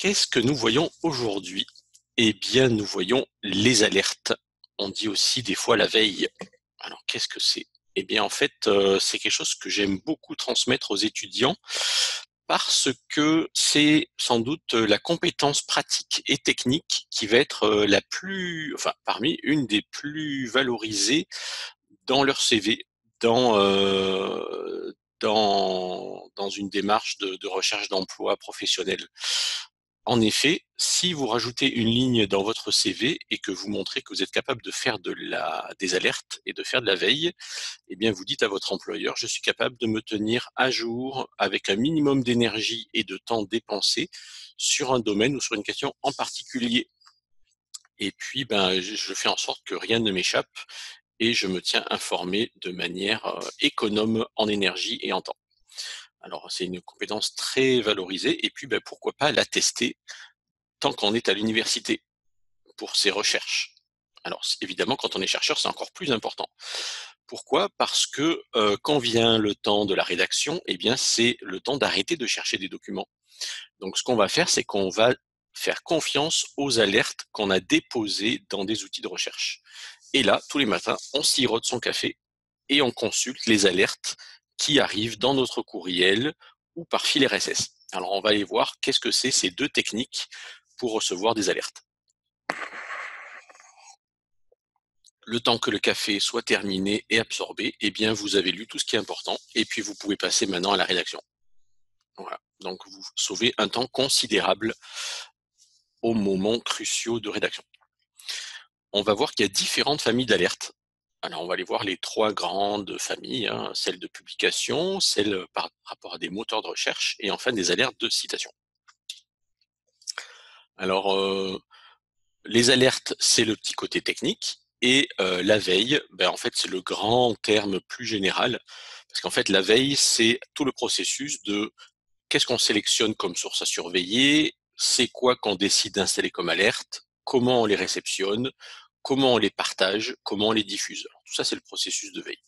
Qu'est-ce que nous voyons aujourd'hui? Eh bien, nous voyons les alertes. On dit aussi des fois la veille. Alors, qu'est-ce que c'est? Eh bien, en fait, c'est quelque chose que j'aime beaucoup transmettre aux étudiants parce que c'est sans doute la compétence pratique et technique qui va être la plus, enfin, parmi une des plus valorisées dans leur CV, dans une démarche de recherche d'emploi professionnel. En effet, si vous rajoutez une ligne dans votre CV et que vous montrez que vous êtes capable de faire des alertes et de faire de la veille, eh bien vous dites à votre employeur « Je suis capable de me tenir à jour avec un minimum d'énergie et de temps dépensé sur un domaine ou sur une question en particulier. » Et puis, ben, je fais en sorte que rien ne m'échappe et je me tiens informé de manière économe en énergie et en temps. Alors, c'est une compétence très valorisée et puis ben, pourquoi pas la tester tant qu'on est à l'université pour ses recherches. Alors, évidemment, quand on est chercheur, c'est encore plus important. Pourquoi? Parce que quand vient le temps de la rédaction, eh bien, c'est le temps d'arrêter de chercher des documents. Donc, ce qu'on va faire, c'est qu'on va faire confiance aux alertes qu'on a déposées dans des outils de recherche. Et là, tous les matins, on sirote son café et on consulte les alertes qui arrivent dans notre courriel ou par fil RSS. Alors, on va aller voir qu'est-ce que c'est ces deux techniques pour recevoir des alertes. Le temps que le café soit terminé et absorbé, eh bien, vous avez lu tout ce qui est important et puis vous pouvez passer maintenant à la rédaction. Voilà. Donc, vous sauvez un temps considérable aux moments cruciaux de rédaction. On va voir qu'il y a différentes familles d'alertes. Alors, on va aller voir les trois grandes familles, hein, celle de publication, celle par rapport à des moteurs de recherche et enfin des alertes de citation. Alors, les alertes, c'est le petit côté technique et la veille, ben, en fait, c'est le grand terme plus général parce qu'en fait, la veille, c'est tout le processus de qu'est-ce qu'on sélectionne comme source à surveiller, c'est quoi qu'on décide d'installer comme alerte, comment on les réceptionne, comment on les partage, comment on les diffuse. Alors, tout ça, c'est le processus de veille.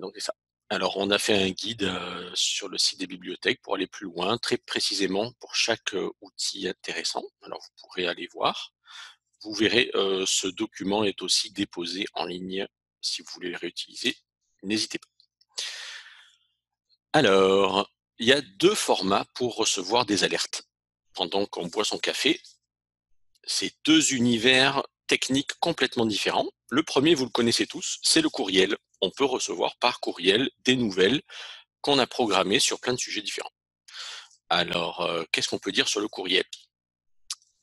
Donc, c'est ça. Alors, on a fait un guide sur le site des bibliothèques pour aller plus loin, très précisément pour chaque outil intéressant. Alors, vous pourrez aller voir. Vous verrez, ce document est aussi déposé en ligne. Si vous voulez le réutiliser, n'hésitez pas. Alors, il y a deux formats pour recevoir des alertes. Pendant qu'on boit son café, c'est deux univers techniques complètement différents. Le premier, vous le connaissez tous, c'est le courriel. On peut recevoir par courriel des nouvelles qu'on a programmées sur plein de sujets différents. Alors, qu'est-ce qu'on peut dire sur le courriel?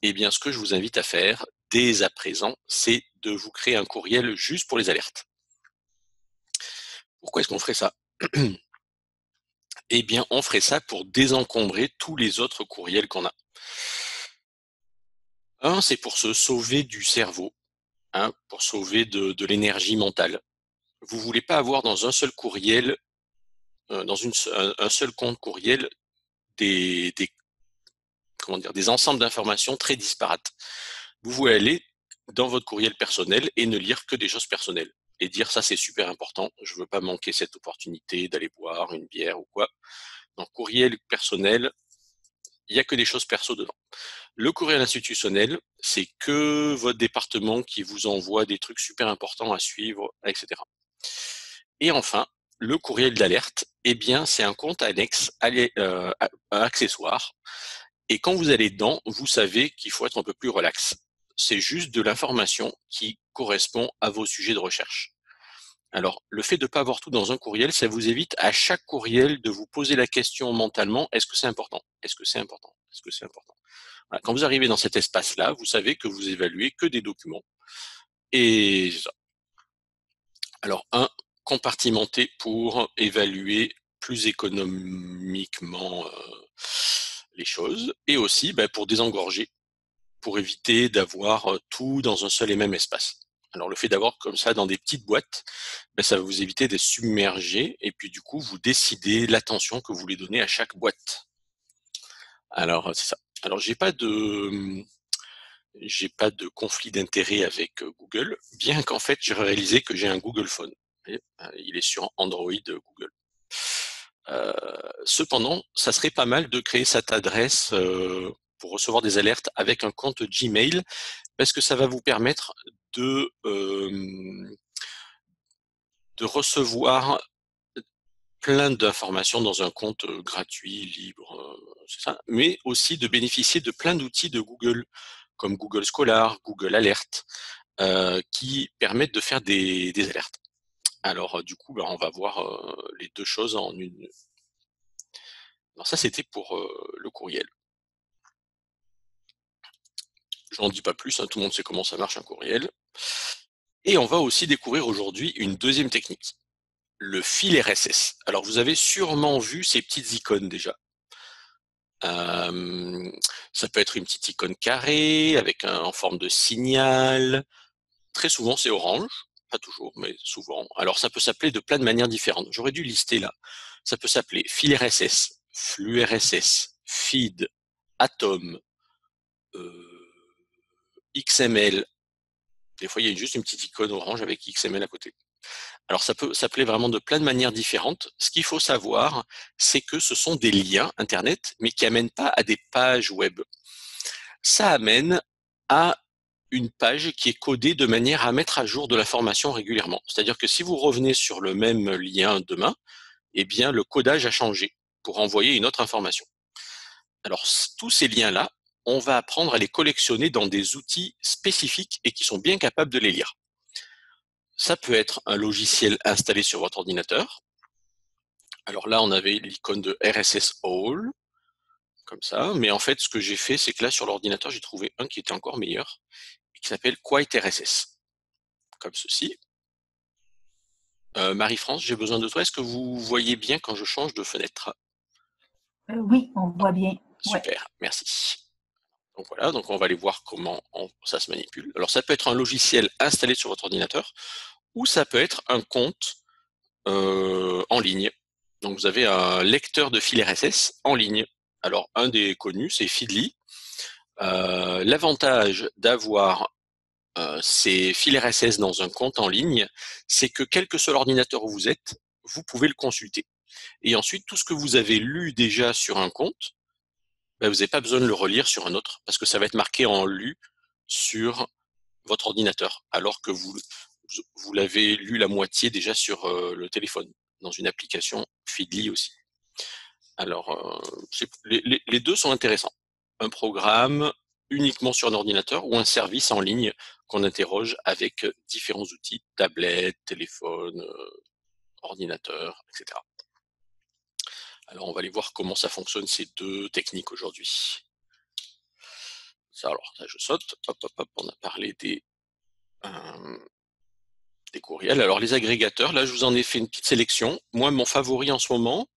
Eh bien, ce que je vous invite à faire dès à présent, c'est de vous créer un courriel juste pour les alertes. Pourquoi est-ce qu'on ferait ça? Eh bien, on ferait ça pour désencombrer tous les autres courriels qu'on a. Un, c'est pour se sauver du cerveau, hein, pour sauver de l'énergie mentale. Vous ne voulez pas avoir dans un seul courriel, un seul compte courriel, des ensembles d'informations très disparates. Vous voulez aller dans votre courriel personnel et ne lire que des choses personnelles. Et dire ça, c'est super important, je ne veux pas manquer cette opportunité d'aller boire une bière ou quoi. Dans courriel personnel, il n'y a que des choses perso dedans. Le courriel institutionnel, c'est que votre département qui vous envoie des trucs super importants à suivre, etc. Et enfin, le courriel d'alerte, eh bien, c'est un compte annexe, accessoire. Et quand vous allez dedans, vous savez qu'il faut être un peu plus relax. C'est juste de l'information qui correspond à vos sujets de recherche. Alors, le fait de ne pas avoir tout dans un courriel, ça vous évite à chaque courriel de vous poser la question mentalement, est-ce que c'est important? Est-ce que c'est important? Est-ce que c'est important? Voilà. Quand vous arrivez dans cet espace-là, vous savez que vous évaluez que des documents. Et alors, un, compartimenter pour évaluer plus économiquement les choses, et aussi ben, pour désengorger, pour éviter d'avoir tout dans un seul et même espace. Alors, le fait d'avoir comme ça dans des petites boîtes, ben, ça va vous éviter d'être submergé et puis du coup, vous décidez l'attention que vous voulez donner à chaque boîte. Alors, c'est ça. Alors, j'ai pas de conflit d'intérêt avec Google, bien qu'en fait, j'ai réalisé que j'ai un Google Phone. Il est sur Android Google. Cependant, ça serait pas mal de créer cette adresse pour recevoir des alertes avec un compte Gmail, parce que ça va vous permettre de recevoir plein d'informations dans un compte gratuit, libre, c'est ça, mais aussi de bénéficier de plein d'outils de Google, comme Google Scholar, Google Alert, qui permettent de faire des alertes. Alors, du coup, ben, on va voir les deux choses en une. Alors ça, c'était pour le courriel. J'en dis pas plus, hein, tout le monde sait comment ça marche un courriel. Et on va aussi découvrir aujourd'hui une deuxième technique, le fil RSS. Alors, vous avez sûrement vu ces petites icônes déjà. Ça peut être une petite icône carrée, avec en forme de signal. Très souvent, c'est orange. Pas toujours, mais souvent. Alors, ça peut s'appeler de plein de manières différentes. J'aurais dû lister là. Ça peut s'appeler fil RSS, flux RSS, feed, atom, XML. Des fois, il y a juste une petite icône orange avec XML à côté. Alors, ça peut s'appeler vraiment de plein de manières différentes. Ce qu'il faut savoir, c'est que ce sont des liens Internet, mais qui n'amènent pas à des pages web. Ça amène à une page qui est codée de manière à mettre à jour de l'information régulièrement. C'est-à-dire que si vous revenez sur le même lien demain, eh bien, le codage a changé pour envoyer une autre information. Alors, tous ces liens-là, on va apprendre à les collectionner dans des outils spécifiques et qui sont bien capables de les lire. Ça peut être un logiciel installé sur votre ordinateur. Alors là, on avait l'icône de RSS All, comme ça. Mais en fait, ce que j'ai fait, c'est que là, sur l'ordinateur, j'ai trouvé un qui était encore meilleur, et qui s'appelle QuietRSS, comme ceci. Marie-France, j'ai besoin de toi. Est-ce que vous voyez bien quand je change de fenêtre? Oui, on voit bien. Super, ouais. Merci. Donc voilà, donc on va aller voir comment ça se manipule. Alors ça peut être un logiciel installé sur votre ordinateur ou ça peut être un compte en ligne. Donc vous avez un lecteur de fil RSS en ligne. Alors un des connus, c'est Feedly. L'avantage d'avoir ces fils RSS dans un compte en ligne, c'est que quel que soit l'ordinateur où vous êtes, vous pouvez le consulter. Et ensuite, tout ce que vous avez lu déjà sur un compte, vous n'avez pas besoin de le relire sur un autre parce que ça va être marqué en lu sur votre ordinateur alors que vous l'avez lu la moitié déjà sur le téléphone dans une application Feedly aussi. Alors, les deux sont intéressants. Un programme uniquement sur un ordinateur ou un service en ligne qu'on interroge avec différents outils, tablette, téléphone, ordinateur, etc. Alors, on va aller voir comment ça fonctionne ces deux techniques aujourd'hui. Alors, là, je saute. Hop, hop, hop. On a parlé des courriels. Alors, les agrégateurs, là, je vous en ai fait une petite sélection. Moi, mon favori en ce moment,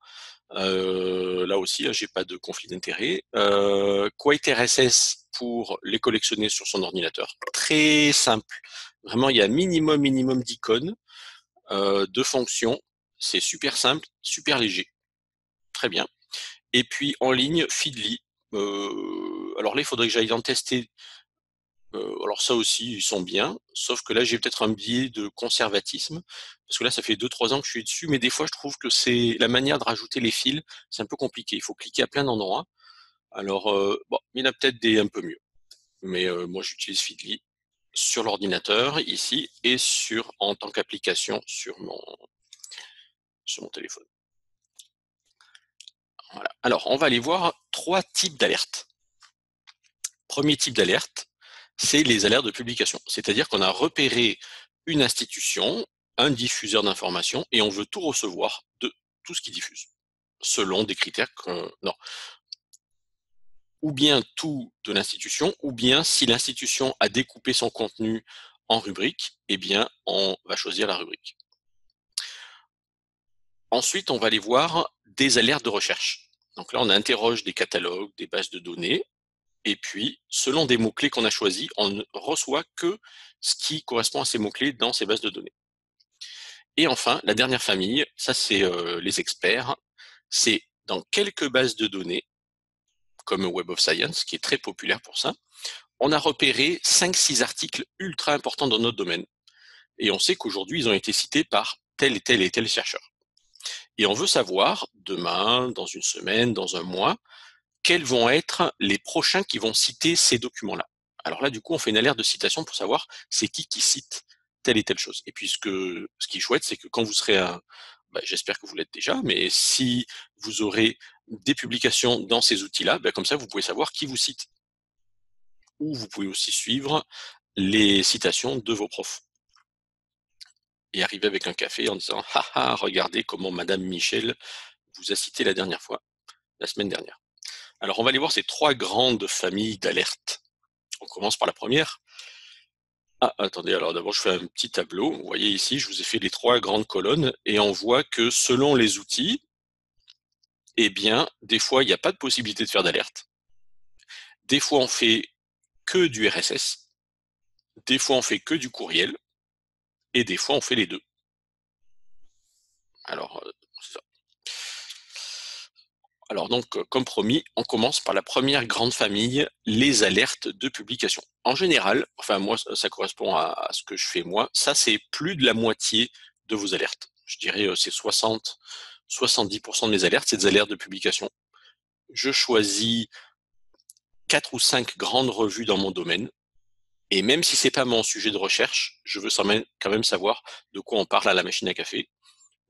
là aussi, j'ai pas de conflit d'intérêt. QuietRSS pour les collectionner sur son ordinateur. Très simple. Vraiment, il y a minimum d'icônes, de fonctions. C'est super simple, super léger. Très bien. Et puis en ligne, Feedly. Alors là, il faudrait que j'aille en tester. Alors ça aussi, ils sont bien. Sauf que là, j'ai peut-être un biais de conservatisme. Parce que là, ça fait 2-3 ans que je suis dessus. Mais des fois, je trouve que c'est la manière de rajouter les fils, c'est un peu compliqué. Il faut cliquer à plein d'endroits. Alors, bon, il y en a peut-être des un peu mieux. Mais moi, j'utilise Feedly sur l'ordinateur, ici, et en tant qu'application sur mon téléphone. Voilà. Alors, on va aller voir 3 types d'alertes. Premier type d'alerte, c'est les alertes de publication. C'est-à-dire qu'on a repéré une institution, un diffuseur d'informations, et on veut tout recevoir de tout ce qui diffuse, selon des critères ou bien tout de l'institution, ou bien si l'institution a découpé son contenu en rubriques, eh bien, on va choisir la rubrique. Ensuite, on va aller voir des alertes de recherche. Donc là, on interroge des catalogues, des bases de données, et puis, selon des mots-clés qu'on a choisis, on ne reçoit que ce qui correspond à ces mots-clés dans ces bases de données. Et enfin, la dernière famille, ça c'est les experts, c'est dans quelques bases de données, comme Web of Science, qui est très populaire pour ça, on a repéré 5-6 articles ultra importants dans notre domaine. Et on sait qu'aujourd'hui, ils ont été cités par tel et tel et tel chercheur. Et on veut savoir demain, dans une semaine, dans un mois, quels vont être les prochains qui vont citer ces documents-là. Alors là, du coup, on fait une alerte de citation pour savoir c'est qui cite telle et telle chose. Et puis, ce qui est chouette, c'est que quand vous serez, j'espère que vous l'êtes déjà, mais si vous aurez des publications dans ces outils-là, comme ça, vous pouvez savoir qui vous cite. Ou vous pouvez aussi suivre les citations de vos profs. Et arriver avec un café en disant « Haha, regardez comment Madame Michel vous a cité la dernière fois, la semaine dernière. » Alors, on va aller voir ces trois grandes familles d'alertes. On commence par la première. Ah, attendez, alors d'abord, je fais un petit tableau. Vous voyez ici, je vous ai fait les trois grandes colonnes et on voit que selon les outils, eh bien, des fois, il n'y a pas de possibilité de faire d'alerte. Des fois, on fait que du RSS. Des fois, on fait que du courriel. Et des fois, on fait les deux. Alors, c'est ça. Alors donc, comme promis, on commence par la première grande famille, les alertes de publication. En général, enfin moi, ça correspond à ce que je fais moi, ça c'est plus de la moitié de vos alertes. Je dirais c'est 70% de mes alertes, c'est des alertes de publication. Je choisis 4 ou 5 grandes revues dans mon domaine. Et même si ce n'est pas mon sujet de recherche, je veux quand même savoir de quoi on parle à la machine à café,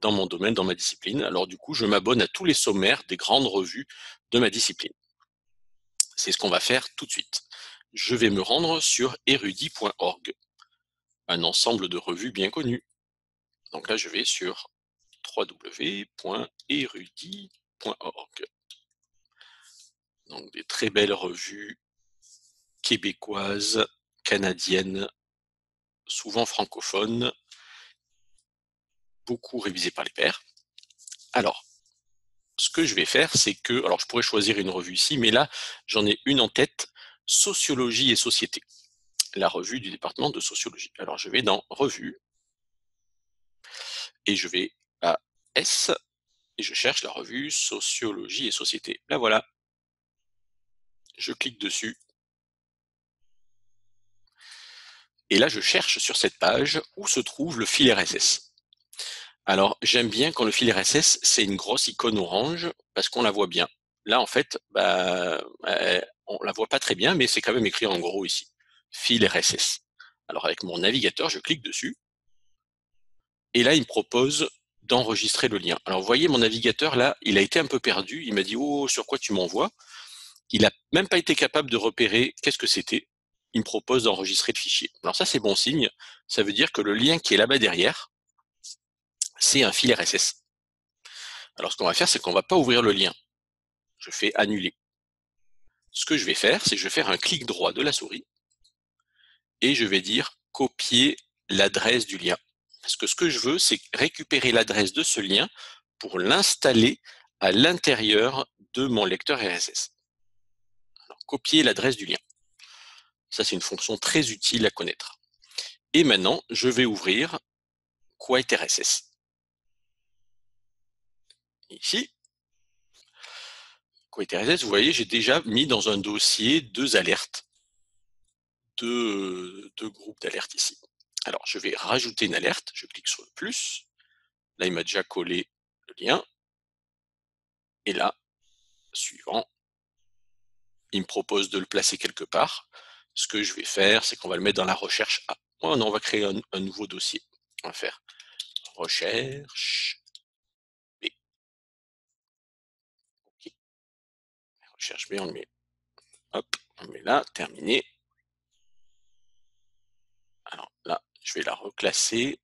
dans mon domaine, dans ma discipline. Alors du coup, je m'abonne à tous les sommaires des grandes revues de ma discipline. C'est ce qu'on va faire tout de suite. Je vais me rendre sur erudit.org, un ensemble de revues bien connues. Donc là, je vais sur www.erudit.org. Donc des très belles revues québécoises, canadienne, souvent francophone, beaucoup révisée par les pairs. Alors, ce que je vais faire, c'est que, alors je pourrais choisir une revue ici, mais là, j'en ai une en tête, Sociologie et Société, la revue du département de sociologie. Alors, je vais dans Revue, et je vais à S, et je cherche la revue Sociologie et Société. La voilà. Je clique dessus. Et là, je cherche sur cette page où se trouve le fil RSS. Alors, j'aime bien quand le fil RSS, c'est une grosse icône orange parce qu'on la voit bien. Là, en fait, on la voit pas très bien, mais c'est quand même écrit en gros ici. Fil RSS. Alors, avec mon navigateur, je clique dessus. Et là, il me propose d'enregistrer le lien. Alors, vous voyez, mon navigateur, là, il a été un peu perdu. Il m'a dit « Oh, sur quoi tu m'envoies ?» Il n'a même pas été capable de repérer qu'est-ce que c'était. Il me propose d'enregistrer le fichier. Alors ça, c'est bon signe. Ça veut dire que le lien qui est là-bas derrière, c'est un fil RSS. Alors ce qu'on va faire, c'est qu'on ne va pas ouvrir le lien. Je fais annuler. Ce que je vais faire, c'est que je vais faire un clic droit de la souris et je vais dire copier l'adresse du lien. Parce que ce que je veux, c'est récupérer l'adresse de ce lien pour l'installer à l'intérieur de mon lecteur RSS. Alors, copier l'adresse du lien. Ça, c'est une fonction très utile à connaître. Et maintenant, je vais ouvrir QuietRSS. Ici, QuietRSS, vous voyez, j'ai déjà mis dans un dossier deux alertes, deux groupes d'alertes ici. Alors, je vais rajouter une alerte, je clique sur le plus. Là, il m'a déjà collé le lien. Et là, suivant, il me propose de le placer quelque part. Ce que je vais faire, c'est qu'on va le mettre dans la recherche A. Oh non, on va créer un nouveau dossier. On va faire recherche B. Okay. Recherche B, on le met. Hop, on le met là, terminé. Alors là, je vais la reclasser.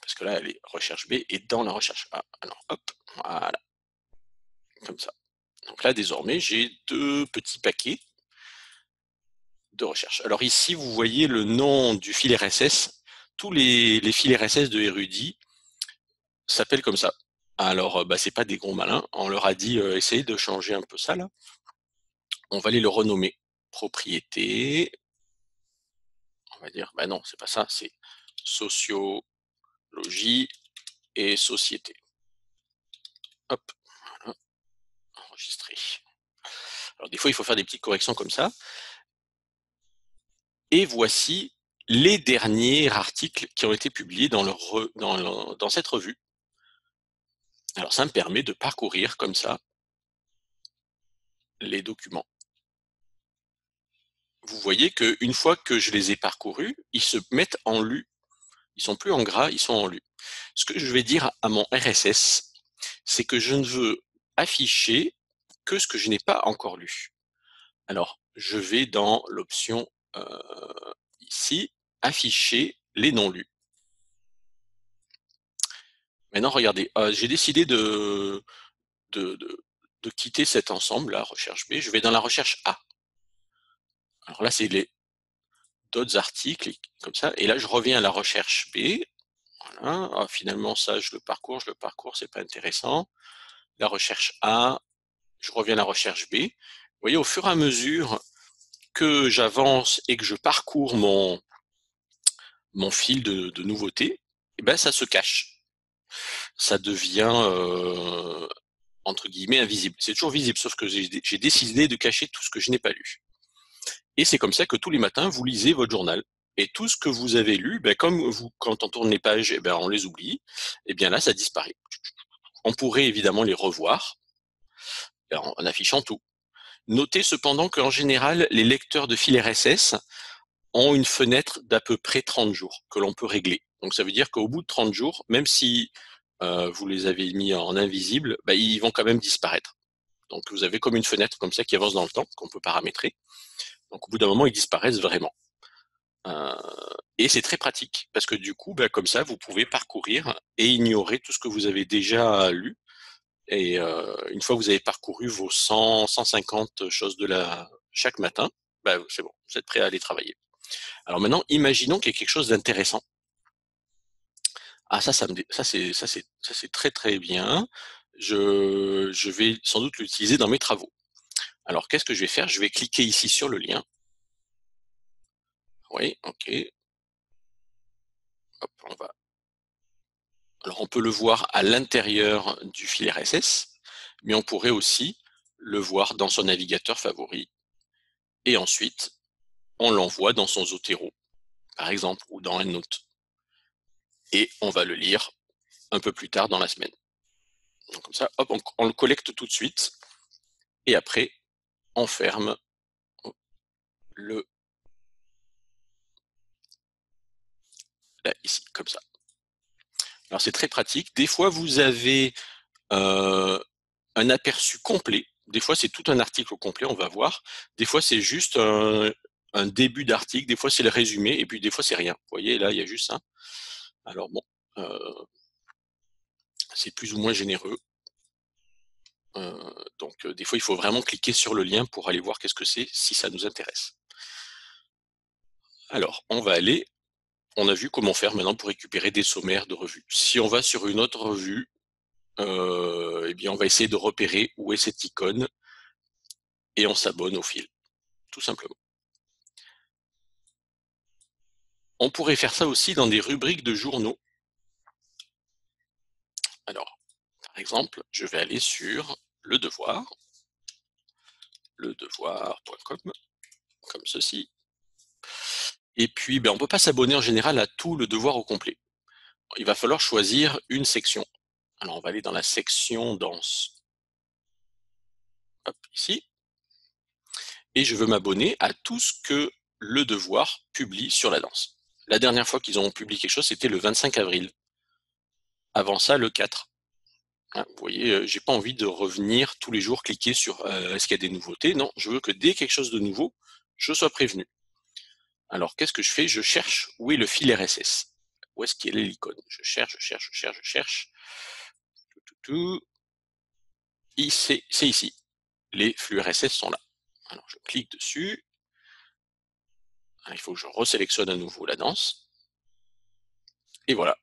Parce que là, elle est recherche B et dans la recherche A. Alors, hop, voilà. Comme ça. Donc là, désormais, j'ai deux petits paquets de recherche. Alors ici, vous voyez le nom du fil RSS. Tous les fils RSS de Erudit s'appellent comme ça. Alors, c'est pas des gros malins. On leur a dit, essayez de changer un peu ça, là. On va aller le renommer. Propriété. On va dire, non, c'est pas ça, c'est sociaux. Sociologie et société. Hop, voilà, enregistré. Alors des fois, il faut faire des petites corrections comme ça. Et voici les derniers articles qui ont été publiés dans cette revue. Alors ça me permet de parcourir comme ça les documents. Vous voyez qu'une fois que je les ai parcourus, ils se mettent en lus. Ils ne sont plus en gras, ils sont en lus. Ce que je vais dire à mon RSS, c'est que je ne veux afficher que ce que je n'ai pas encore lu. Alors, je vais dans l'option ici, afficher les non-lus. Maintenant, regardez, j'ai décidé de quitter cet ensemble, la recherche B. Je vais dans la recherche A. Alors là, c'est d'autres articles, comme ça. Et là, je reviens à la recherche B. Voilà. Ah, finalement, ça, je le parcours, c'est pas intéressant. La recherche A, je reviens à la recherche B. Vous voyez, au fur et à mesure que j'avance et que je parcours mon fil de nouveautés, eh ben, ça se cache. Ça devient... entre guillemets, invisible. C'est toujours visible, sauf que j'ai décidé de cacher tout ce que je n'ai pas lu. Et c'est comme ça que tous les matins, vous lisez votre journal. Et tout ce que vous avez lu, ben, comme vous, quand on tourne les pages, eh ben, on les oublie, et bien là, ça disparaît. On pourrait évidemment les revoir en affichant tout. Notez cependant qu'en général, les lecteurs de fil RSS ont une fenêtre d'à peu près 30 jours que l'on peut régler. Donc ça veut dire qu'au bout de 30 jours, même si... vous les avez mis en invisible, bah, ils vont quand même disparaître. Donc vous avez comme une fenêtre comme ça qui avance dans le temps, qu'on peut paramétrer. Donc au bout d'un moment, ils disparaissent vraiment. Et c'est très pratique, parce que du coup, bah, comme ça, vous pouvez parcourir et ignorer tout ce que vous avez déjà lu. Et une fois que vous avez parcouru vos 100, 150 choses de chaque matin, bah, c'est bon, vous êtes prêt à aller travailler. Alors maintenant, imaginons qu'il y ait quelque chose d'intéressant. Ah, ça c'est très très bien. Je vais sans doute l'utiliser dans mes travaux. Alors, qu'est-ce que je vais faire? Je vais cliquer ici sur le lien. Oui, ok. Hop, on va. Alors, on peut le voir à l'intérieur du fil RSS, mais on pourrait aussi le voir dans son navigateur favori. Et ensuite, on l'envoie dans son Zotero, par exemple, ou dans EndNote. Et on va le lire un peu plus tard dans la semaine. Donc comme ça, hop, on le collecte tout de suite, et après, on ferme le... Là, ici, comme ça. Alors c'est très pratique. Des fois, vous avez un aperçu complet. Des fois, c'est tout un article au complet, on va voir. Des fois, c'est juste un début d'article. Des fois, c'est le résumé, et puis des fois, c'est rien. Vous voyez, là, il y a juste ça. Alors bon, c'est plus ou moins généreux. Donc des fois, il faut vraiment cliquer sur le lien pour aller voir qu'est-ce que c'est, si ça nous intéresse. Alors, on va aller, on a vu comment faire maintenant pour récupérer des sommaires de revues. Si on va sur une autre revue, eh bien, on va essayer de repérer où est cette icône et on s'abonne au fil, tout simplement. On pourrait faire ça aussi dans des rubriques de journaux. Alors, par exemple, je vais aller sur Le Devoir, ledevoir.com, comme ceci. Et puis, ben, on ne peut pas s'abonner en général à tout Le Devoir au complet. Il va falloir choisir une section. Alors, on va aller dans la section Danse. Hop, ici. Et je veux m'abonner à tout ce que Le Devoir publie sur la danse. La dernière fois qu'ils ont publié quelque chose, c'était le 25 avril. Avant ça, le 4. Hein, vous voyez, j'ai pas envie de revenir tous les jours cliquer sur est-ce qu'il y a des nouveautés? Non, je veux que dès quelque chose de nouveau, je sois prévenu. Alors, qu'est-ce que je fais? Je cherche où est le fil RSS. Où est-ce qu'elle est l'icône? Je cherche. C'est ici. Les flux RSS sont là. Alors, je clique dessus. Il faut que je resélectionne à nouveau la danse. Et voilà.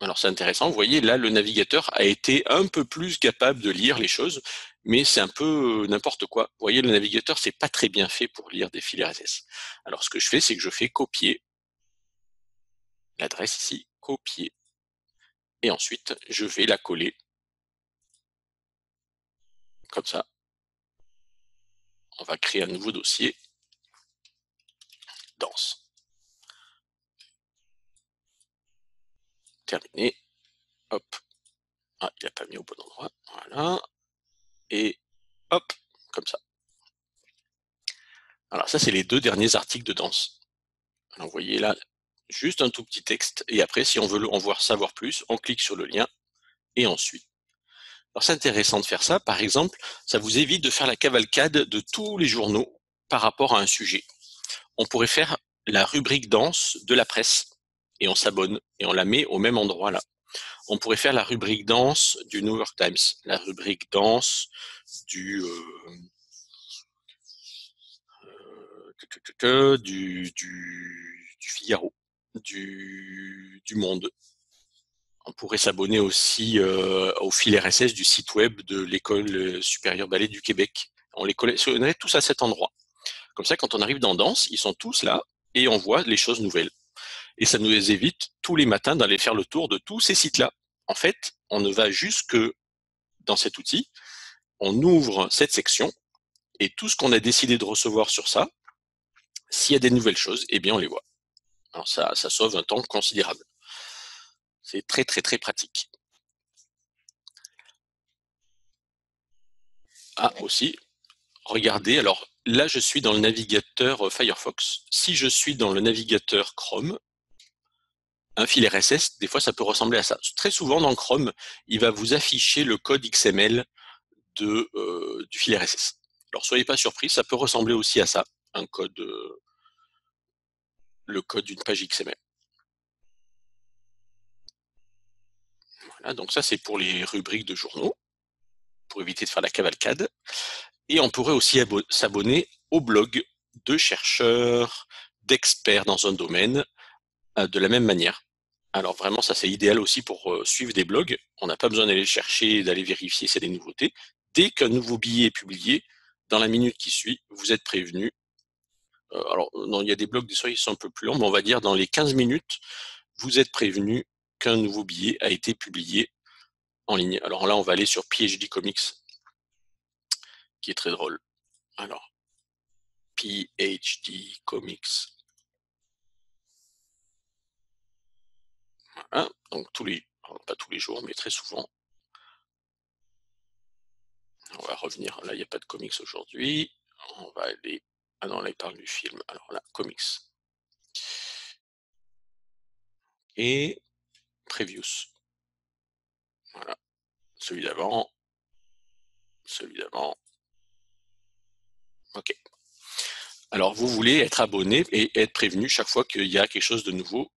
Alors c'est intéressant, vous voyez là le navigateur a été un peu plus capable de lire les choses, mais c'est un peu n'importe quoi. Vous voyez le navigateur, c'est pas très bien fait pour lire des fils RSS. Alors ce que je fais, c'est que je fais copier l'adresse ici, copier. Et ensuite, je vais la coller. Comme ça. On va créer un nouveau dossier. dense. Terminé. Hop. Ah, il n'a pas mis au bon endroit. Voilà. Et hop, comme ça. Alors ça, c'est les deux derniers articles de dense. Alors, vous voyez là, juste un tout petit texte. Et après, si on veut en savoir plus, on clique sur le lien et on suit. Alors c'est intéressant de faire ça. Par exemple, ça vous évite de faire la cavalcade de tous les journaux par rapport à un sujet. On pourrait faire la rubrique dense de la presse et on s'abonne et on la met au même endroit là. On pourrait faire la rubrique dense du New York Times, la rubrique dense du Figaro, du Monde. On pourrait s'abonner aussi au fil RSS du site web de l'École supérieure d'Allée du Québec. On les collectionnerait tous à cet endroit. Comme ça, quand on arrive dans Danse, ils sont tous là et on voit les choses nouvelles. Et ça nous évite tous les matins d'aller faire le tour de tous ces sites-là. En fait, on ne va jusque dans cet outil, on ouvre cette section et tout ce qu'on a décidé de recevoir sur ça, s'il y a des nouvelles choses, eh bien on les voit. Alors ça sauve un temps considérable. C'est très très très pratique. Ah, aussi, regardez, alors là je suis dans le navigateur Firefox. Si je suis dans le navigateur Chrome, un fil RSS, des fois ça peut ressembler à ça. Très souvent dans Chrome, il va vous afficher le code XML du fil RSS. Alors soyez pas surpris, ça peut ressembler aussi à ça, un code, le code d'une page XML. Voilà, donc ça c'est pour les rubriques de journaux, pour éviter de faire la cavalcade. Et on pourrait aussi s'abonner au blog de chercheurs, d'experts dans un domaine, de la même manière. Alors vraiment ça c'est idéal aussi pour suivre des blogs, on n'a pas besoin d'aller chercher, d'aller vérifier s'il y a des nouveautés. Dès qu'un nouveau billet est publié, dans la minute qui suit, vous êtes prévenu. Alors non, il y a des blogs, des fois ils sont un peu plus longs, mais on va dire dans les 15 minutes, vous êtes prévenu qu'un nouveau billet a été publié en ligne. Alors là, on va aller sur PhD Comics, qui est très drôle. Alors, PhD Comics. Voilà, donc pas tous les jours, mais très souvent. On va revenir, là, il n'y a pas de comics aujourd'hui. On va aller, ah non, là, il parle du film. Alors là, comics. Et Previews. Voilà. Celui d'avant. Celui d'avant. OK. Alors, vous voulez être abonné et être prévenu chaque fois qu'il y a quelque chose de nouveau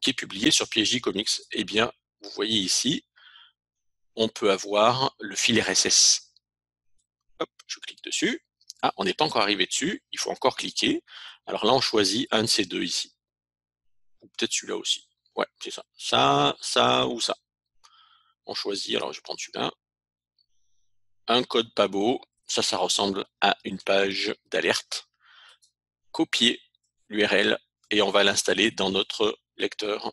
qui est publié sur PhD Comics. Eh bien, vous voyez ici, on peut avoir le fil RSS. Hop, je clique dessus. Ah, on n'est pas encore arrivé dessus. Il faut encore cliquer. Alors là, on choisit un de ces deux ici. Ou peut-être celui-là aussi. Ouais, c'est ça. Ça, ça ou ça. On choisit, alors je prends celui-là. Un code pas beau. Ça ressemble à une page d'alerte. Copier l'URL et on va l'installer dans notre lecteur.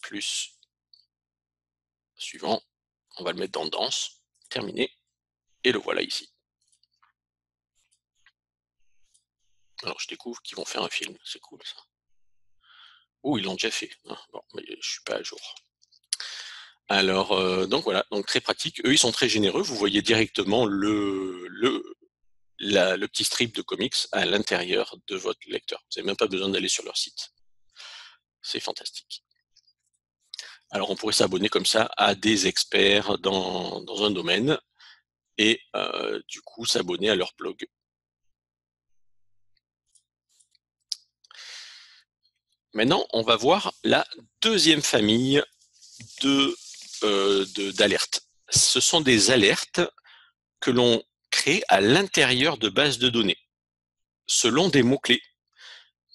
Plus. Suivant. On va le mettre dans Danse. Terminé. Et le voilà ici. Alors je découvre qu'ils vont faire un film. C'est cool ça. Oh, ils l'ont déjà fait. Bon, mais je ne suis pas à jour. Alors, donc voilà, donc très pratique. Eux, ils sont très généreux. Vous voyez directement le petit strip de comics à l'intérieur de votre lecteur. Vous n'avez même pas besoin d'aller sur leur site. C'est fantastique. Alors, on pourrait s'abonner comme ça à des experts dans un domaine et du coup s'abonner à leur blog. Maintenant, on va voir la deuxième famille d'alertes. Ce sont des alertes que l'on crée à l'intérieur de bases de données, selon des mots-clés.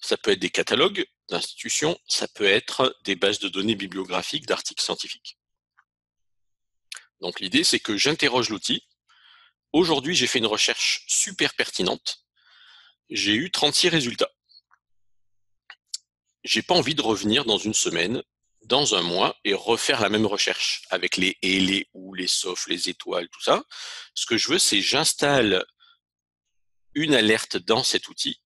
Ça peut être des catalogues d'institutions, ça peut être des bases de données bibliographiques d'articles scientifiques. Donc l'idée, c'est que j'interroge l'outil. Aujourd'hui, j'ai fait une recherche super pertinente. J'ai eu 36 résultats. J'ai pas envie de revenir dans une semaine, dans un mois, et refaire la même recherche avec les et, les ou, les sauf, les étoiles, tout ça. Ce que je veux, c'est j'installe une alerte dans cet outil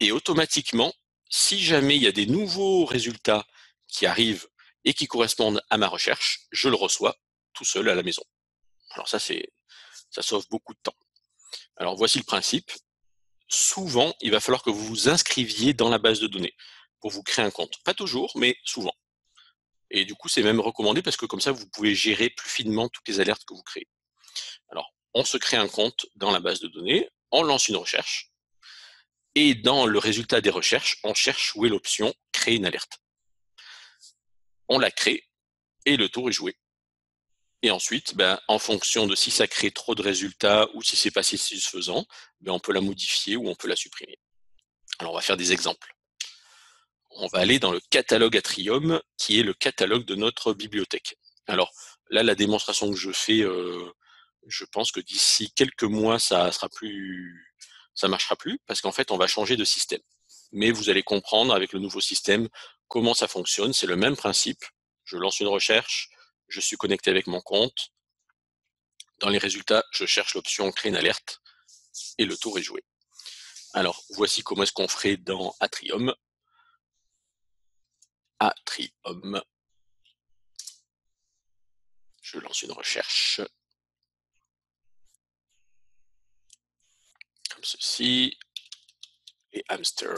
et automatiquement, si jamais il y a des nouveaux résultats qui arrivent et qui correspondent à ma recherche, je le reçois tout seul à la maison. Alors ça, ça sauve beaucoup de temps. Alors voici le principe. Souvent, il va falloir que vous vous inscriviez dans la base de données pour vous créer un compte. Pas toujours, mais souvent. Et du coup, c'est même recommandé parce que comme ça, vous pouvez gérer plus finement toutes les alertes que vous créez. Alors, on se crée un compte dans la base de données, on lance une recherche, et dans le résultat des recherches, on cherche où est l'option « Créer une alerte ». On la crée, et le tour est joué. Et ensuite, ben, en fonction de si ça crée trop de résultats ou si c'est pas satisfaisant, ben, on peut la modifier ou on peut la supprimer. Alors, on va faire des exemples. On va aller dans le catalogue Atrium, qui est le catalogue de notre bibliothèque. Alors, là, la démonstration que je fais, je pense que d'ici quelques mois, ça marchera plus, parce qu'en fait, on va changer de système. Mais vous allez comprendre avec le nouveau système comment ça fonctionne. C'est le même principe. Je lance une recherche. Je suis connecté avec mon compte. Dans les résultats, je cherche l'option « Créer une alerte » et le tour est joué. Alors, voici comment est-ce qu'on ferait dans Atrium. Atrium. Je lance une recherche. Comme ceci. Et hamster,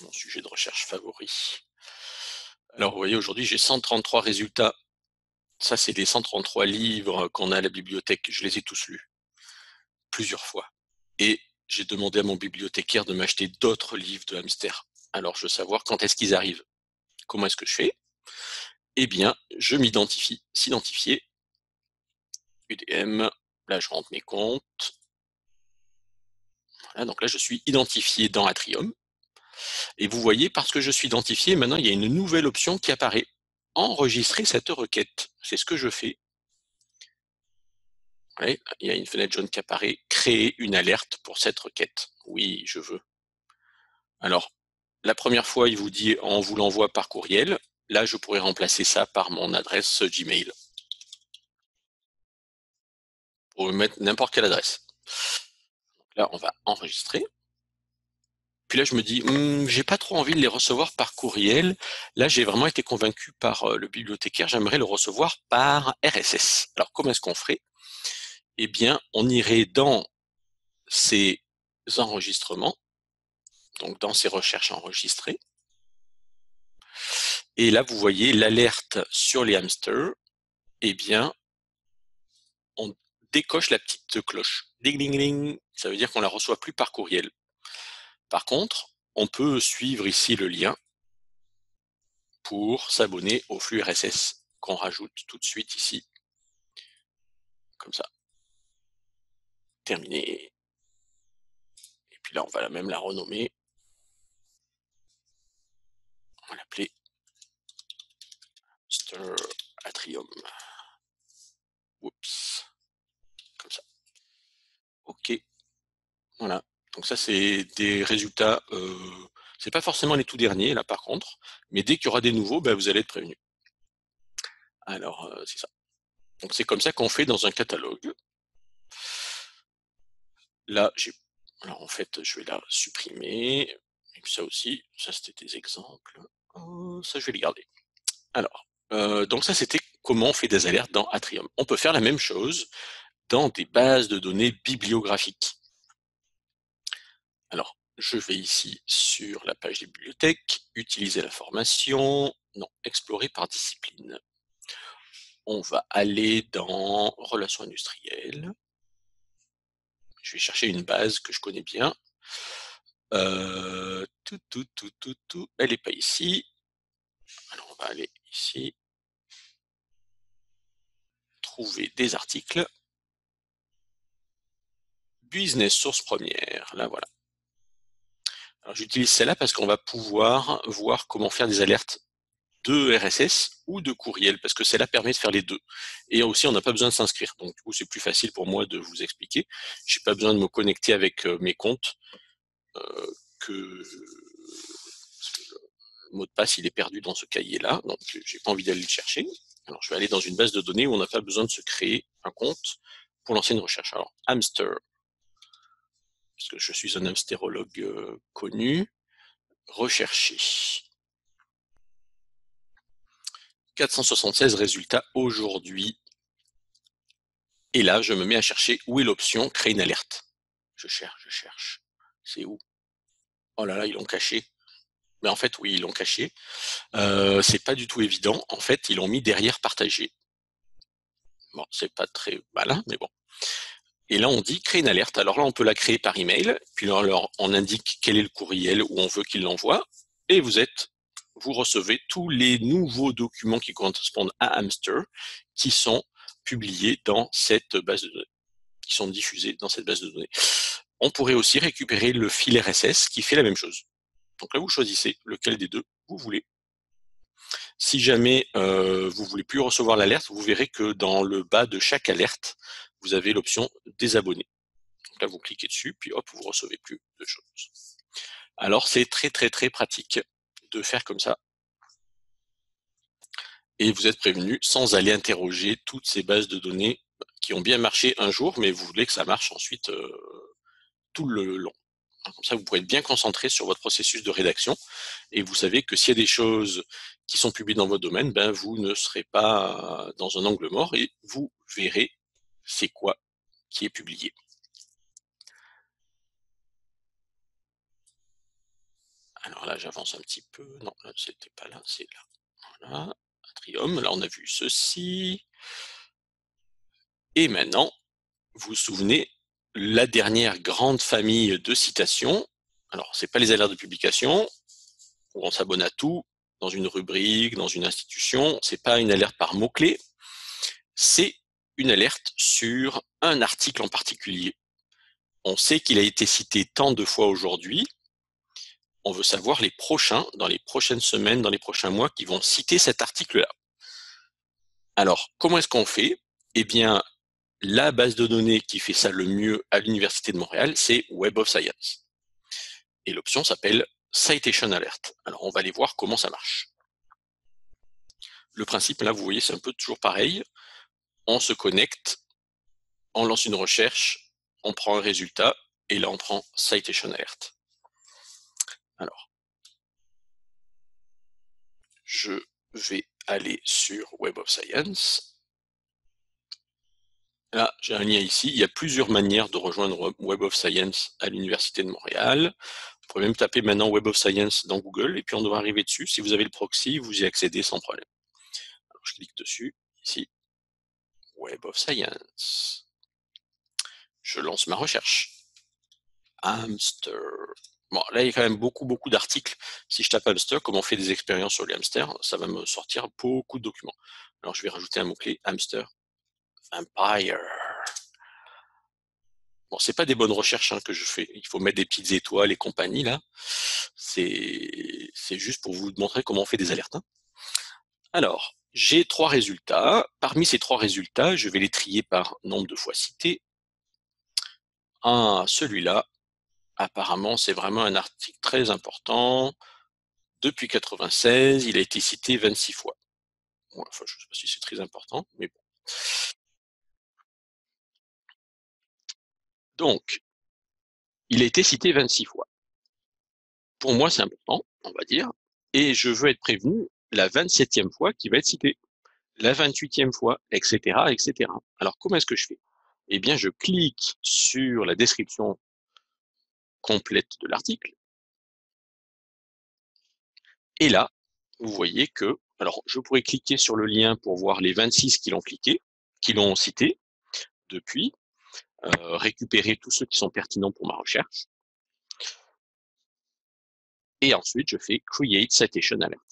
mon sujet de recherche favori. Alors, vous voyez, aujourd'hui, j'ai 133 résultats. Ça, c'est les 133 livres qu'on a à la bibliothèque. Je les ai tous lus, plusieurs fois. Et j'ai demandé à mon bibliothécaire de m'acheter d'autres livres de hamster. Alors, je veux savoir quand est-ce qu'ils arrivent. Comment est-ce que je fais? Eh bien, je m'identifie, s'identifier. UdeM, là, je rentre mes comptes. Voilà, donc là, je suis identifié dans Atrium. Et vous voyez, parce que je suis identifié, maintenant, il y a une nouvelle option qui apparaît. Enregistrer cette requête. C'est ce que je fais. Ouais, il y a une fenêtre jaune qui apparaît. Créer une alerte pour cette requête. Oui, je veux. Alors, la première fois, il vous dit on vous l'envoie par courriel. Là, je pourrais remplacer ça par mon adresse Gmail. Pour mettre n'importe quelle adresse. Là, on va enregistrer. Puis là, je me dis, j'ai pas trop envie de les recevoir par courriel. Là, j'ai vraiment été convaincu par le bibliothécaire. J'aimerais le recevoir par RSS. Alors, comment est-ce qu'on ferait? Eh bien, on irait dans ces enregistrements, donc dans ces recherches enregistrées. Et là, vous voyez l'alerte sur les hamsters. Eh bien, on décoche la petite cloche. Ding, ding, ding. Ça veut dire qu'on la reçoit plus par courriel. Par contre, on peut suivre ici le lien pour s'abonner au flux RSS qu'on rajoute tout de suite ici. Comme ça. Terminé. Et puis là, on va même la renommer. On va l'appeler Stir Atrium. Oups. Comme ça. OK. Voilà. Donc ça, c'est des résultats, c'est pas forcément les tout derniers, là, par contre, mais dès qu'il y aura des nouveaux, ben, vous allez être prévenus. Alors, c'est ça. Donc c'est comme ça qu'on fait dans un catalogue. Là, j'ai... Alors, en fait, je vais la supprimer. Et puis ça aussi, ça, c'était des exemples. Ça, je vais les garder. Alors, donc ça, c'était comment on fait des alertes dans Atrium. On peut faire la même chose dans des bases de données bibliographiques. Alors, je vais ici sur la page des bibliothèques, utiliser la formation, non, explorer par discipline. On va aller dans relations industrielles. Je vais chercher une base que je connais bien. Elle n'est pas ici. Alors, on va aller ici. Trouver des articles. Business source première, là voilà. J'utilise celle-là parce qu'on va pouvoir voir comment faire des alertes de RSS ou de courriel, parce que celle-là permet de faire les deux. Et aussi, on n'a pas besoin de s'inscrire. Donc, du coup, c'est plus facile pour moi de vous expliquer. Je n'ai pas besoin de me connecter avec mes comptes, parce que le mot de passe, il est perdu dans ce cahier-là. Donc, je n'ai pas envie d'aller le chercher. Alors, je vais aller dans une base de données où on n'a pas besoin de se créer un compte pour lancer une recherche. Alors, hamster. parce que je suis un austérologue connu, recherché. 476 résultats aujourd'hui. Et là, je me mets à chercher où est l'option créer une alerte. Je cherche, je cherche. C'est où? Oh là là, ils l'ont caché. Mais en fait, oui, ils l'ont caché. C'est pas du tout évident. En fait, ils l'ont mis derrière partager. Bon, c'est pas très malin, mais bon. Et là, on dit créer une alerte. Alors là, on peut la créer par email. Puis là, alors, on indique quel est le courriel où on veut qu'il l'envoie. Et vous recevez tous les nouveaux documents qui correspondent à Hamster, qui sont publiés dans cette base de données, qui sont diffusés dans cette base de données. On pourrait aussi récupérer le fil RSS qui fait la même chose. Donc là, vous choisissez lequel des deux vous voulez. Si jamais vous ne voulez plus recevoir l'alerte, vous verrez que dans le bas de chaque alerte, vous avez l'option désabonner. Donc là, vous cliquez dessus, puis hop, vous ne recevez plus de choses. Alors, c'est très très très pratique de faire comme ça. Et vous êtes prévenu sans aller interroger toutes ces bases de données qui ont bien marché un jour, mais vous voulez que ça marche ensuite tout le long. Comme ça, vous pouvez être bien concentré sur votre processus de rédaction et vous savez que s'il y a des choses qui sont publiées dans votre domaine, ben vous ne serez pas dans un angle mort et vous verrez c'est quoi qui est publié. Alors là, j'avance un petit peu. Non, c'était pas là, c'est là. Voilà, Atrium. Là, on a vu ceci. Et maintenant, vous vous souvenez la dernière grande famille de citations. Alors, ce n'est pas les alertes de publication, où on s'abonne à tout, dans une rubrique, dans une institution. Ce n'est pas une alerte par mot-clé. C'est une alerte sur un article en particulier. On sait qu'il a été cité tant de fois aujourd'hui. On veut savoir les prochains, dans les prochaines semaines, dans les prochains mois, qui vont citer cet article-là. Alors, comment est-ce qu'on fait? Eh bien, la base de données qui fait ça le mieux à l'Université de Montréal, c'est Web of Science. Et l'option s'appelle Citation Alert. Alors, on va aller voir comment ça marche. Le principe, là, vous voyez, c'est un peu toujours pareil. On se connecte, on lance une recherche, on prend un résultat, et là, on prend Citation Alert. Alors, je vais aller sur Web of Science. Là, j'ai un lien ici. Il y a plusieurs manières de rejoindre Web of Science à l'Université de Montréal. Vous pouvez même taper maintenant Web of Science dans Google et puis on devrait arriver dessus. Si vous avez le proxy, vous y accédez sans problème. Alors, je clique dessus, ici, Web of Science. Je lance ma recherche. Hamster. Bon, là, il y a quand même beaucoup d'articles. Si je tape hamster, comme on fait des expériences sur les hamsters, ça va me sortir beaucoup de documents. Alors, je vais rajouter un mot-clé, hamster. Empire. Bon, c'est pas des bonnes recherches hein, que je fais. Il faut mettre des petites étoiles et compagnie là. C'est juste pour vous montrer comment on fait des alertes. Hein. Alors, j'ai trois résultats. Parmi ces trois résultats, je vais les trier par nombre de fois cités. Ah, celui-là, apparemment, c'est vraiment un article très important. Depuis 1996, il a été cité 26 fois. Bon, enfin, je ne sais pas si c'est très important, mais bon. Donc, il a été cité 26 fois. Pour moi, c'est important, on va dire, et je veux être prévenu la 27e fois qu'il va être cité, la 28e fois, etc., etc. Alors, comment est-ce que je fais? Eh bien, je clique sur la description complète de l'article, et là, vous voyez que, alors, je pourrais cliquer sur le lien pour voir les 26 qui l'ont cliqué, qui l'ont cité depuis, récupérer tous ceux qui sont pertinents pour ma recherche. Et ensuite, je fais Create Citation Alert.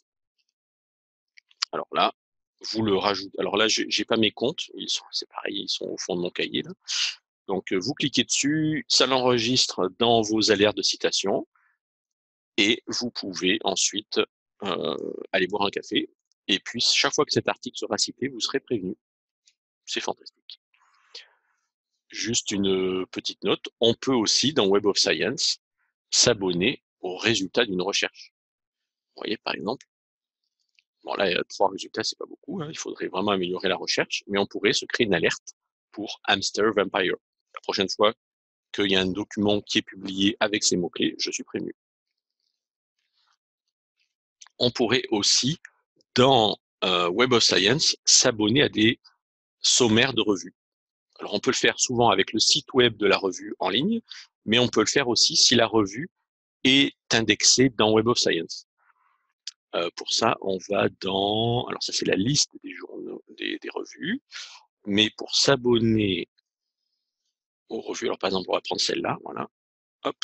Alors là, vous le rajoutez. Alors là, j'ai pas mes comptes. C'est pareil, ils sont au fond de mon cahier. Là. Donc, vous cliquez dessus, ça l'enregistre dans vos alertes de citation. Et vous pouvez ensuite aller boire un café. Et puis, chaque fois que cet article sera cité, vous serez prévenu. C'est fantastique. Juste une petite note, on peut aussi, dans Web of Science, s'abonner aux résultats d'une recherche. Vous voyez, par exemple, bon là, il y a trois résultats, c'est pas beaucoup, hein, il faudrait vraiment améliorer la recherche, mais on pourrait se créer une alerte pour Hamster Vampire. La prochaine fois qu'il y a un document qui est publié avec ces mots-clés, je suis prévenu. On pourrait aussi, dans Web of Science, s'abonner à des sommaires de revues. Alors, on peut le faire souvent avec le site web de la revue en ligne, mais on peut le faire aussi si la revue est indexée dans Web of Science. Pour ça, on va dans... Alors, ça, c'est la liste des journaux, des revues. Mais pour s'abonner aux revues... Alors, par exemple, on va prendre celle-là. Voilà. Hop.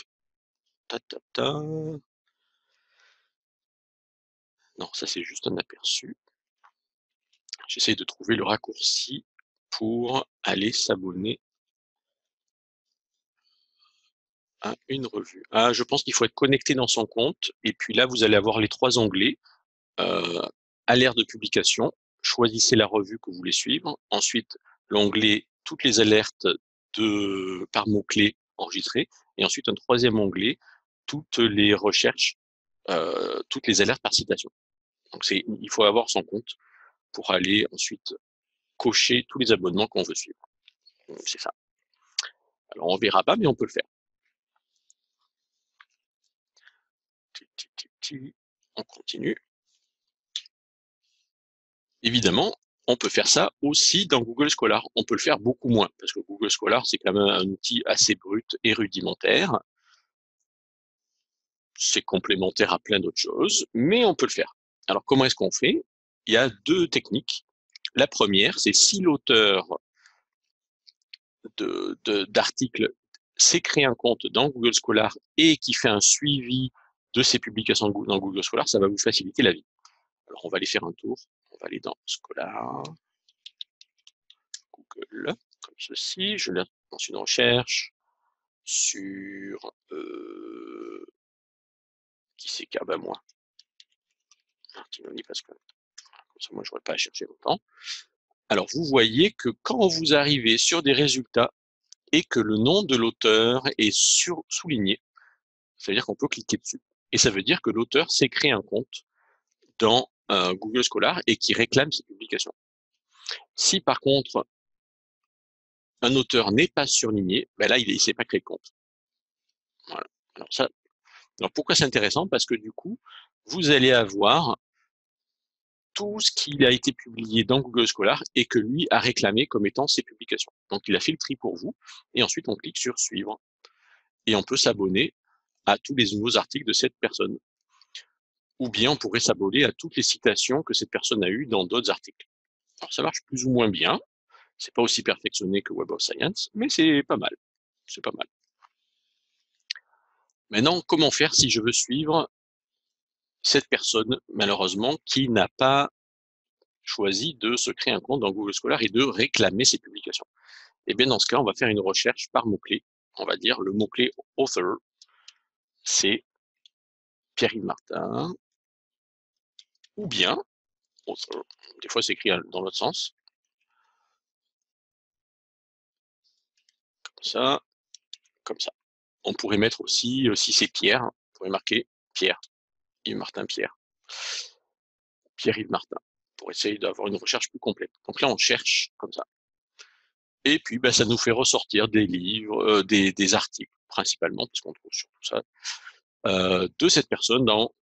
Ta, ta, ta. Non, ça, c'est juste un aperçu. J'essaie de trouver le raccourci pour aller s'abonner à une revue. Ah, je pense qu'il faut être connecté dans son compte. Et puis là, vous allez avoir les trois onglets. Alerte de publication. Choisissez la revue que vous voulez suivre. Ensuite, l'onglet « Toutes les alertes par mots-clés enregistrés ». Et ensuite, un troisième onglet « Toutes les recherches, toutes les alertes par citation ». Donc, il faut avoir son compte pour aller ensuite cocher tous les abonnements qu'on veut suivre. C'est ça. Alors, on ne verra pas, mais on peut le faire. On continue. Évidemment, on peut faire ça aussi dans Google Scholar. On peut le faire beaucoup moins, parce que Google Scholar, c'est quand même un outil assez brut et rudimentaire. C'est complémentaire à plein d'autres choses, mais on peut le faire. Alors, comment est-ce qu'on fait? Il y a deux techniques. La première, c'est si l'auteur d'article s'est créé un compte dans Google Scholar et qui fait un suivi de ces publications dans Google Scholar, ça va vous faciliter la vie. Alors, on va aller faire un tour. On va aller dans Scholar, Google, comme ceci. Je vais dans une recherche sur... qui c'est qu'à ben moi Martinolli, parce que comme ça, moi, je n'aurais pas à chercher longtemps. Alors, vous voyez que quand vous arrivez sur des résultats et que le nom de l'auteur est souligné, ça veut dire qu'on peut cliquer dessus. Et ça veut dire que l'auteur s'est créé un compte dans Google Scholar et qui réclame ses publications. Si par contre, un auteur n'est pas surligné, ben là, il ne s'est pas créé de compte. Voilà. Alors, ça, pourquoi c'est intéressant? Parce que du coup, vous allez avoir tout ce qui a été publié dans Google Scholar et que lui a réclamé comme étant ses publications. Donc, il a fait le tri pour vous et ensuite, on clique sur « Suivre » et on peut s'abonner à tous les nouveaux articles de cette personne. Ou bien on pourrait s'abonner à toutes les citations que cette personne a eues dans d'autres articles. Alors ça marche plus ou moins bien, c'est pas aussi perfectionné que Web of Science, mais c'est pas mal, c'est pas mal. Maintenant, comment faire si je veux suivre cette personne, malheureusement, qui n'a pas choisi de se créer un compte dans Google Scholar et de réclamer ses publications? Eh bien dans ce cas, on va faire une recherche par mot-clé, on va dire le mot-clé « author », c'est Pierre-Yves Martin. Ou bien, des fois c'est écrit dans l'autre sens, comme ça, comme ça. On pourrait mettre aussi, si c'est Pierre, on pourrait marquer Pierre, Yves Martin Pierre, Pierre-Yves Martin, pour essayer d'avoir une recherche plus complète. Donc là on cherche comme ça. Et puis ben, ça nous fait ressortir des livres, des articles principalement, parce qu'on trouve surtout ça, de cette personne dans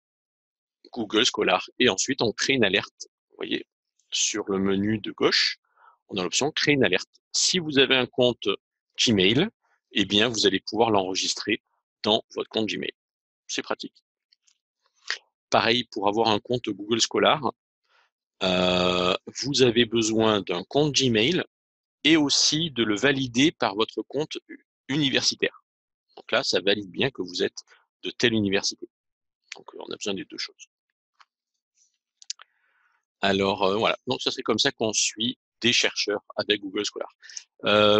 Google Scholar. Et ensuite, on crée une alerte. Vous voyez, sur le menu de gauche, on a l'option « Créer une alerte ». Si vous avez un compte Gmail, eh bien, vous allez pouvoir l'enregistrer dans votre compte Gmail. C'est pratique. Pareil, pour avoir un compte Google Scholar, vous avez besoin d'un compte Gmail et aussi de le valider par votre compte universitaire. Donc là, ça valide bien que vous êtes de telle université. Donc, on a besoin des deux choses. Alors, voilà. Donc, ça, c'est comme ça qu'on suit des chercheurs avec Google Scholar.